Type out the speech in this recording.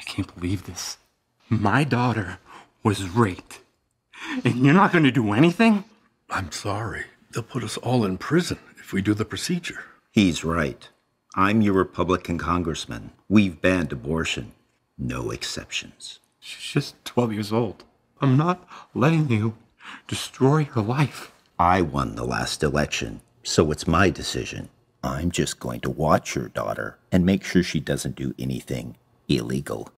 I can't believe this. My daughter was raped. And you're not going to do anything? I'm sorry. They'll put us all in prison if we do the procedure. He's right. I'm your Republican congressman. We've banned abortion. No exceptions. She's just 12 years old. I'm not letting you destroy her life. I won the last election, so it's my decision. I'm just going to watch your daughter and make sure she doesn't do anything illegal.